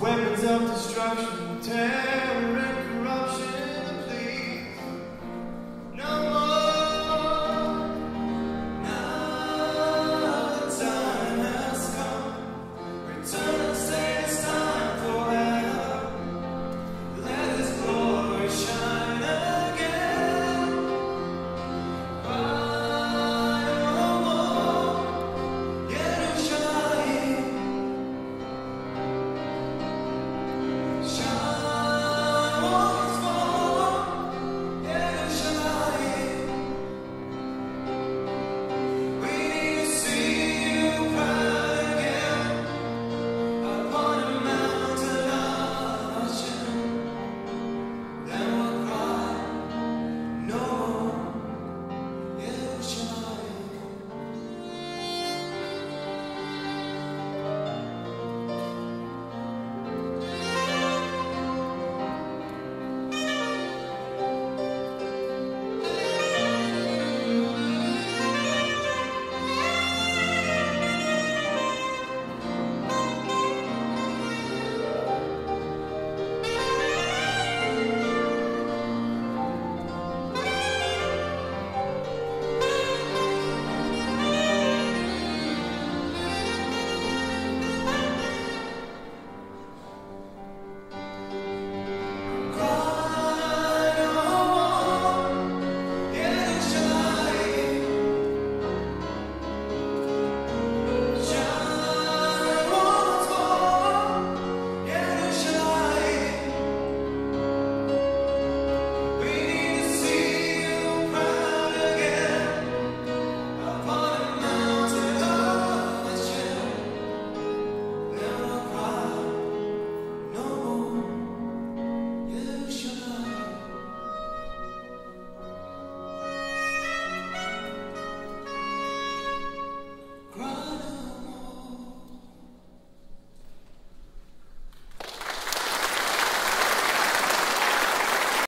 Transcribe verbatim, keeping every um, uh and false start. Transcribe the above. Weapons of destruction, terror.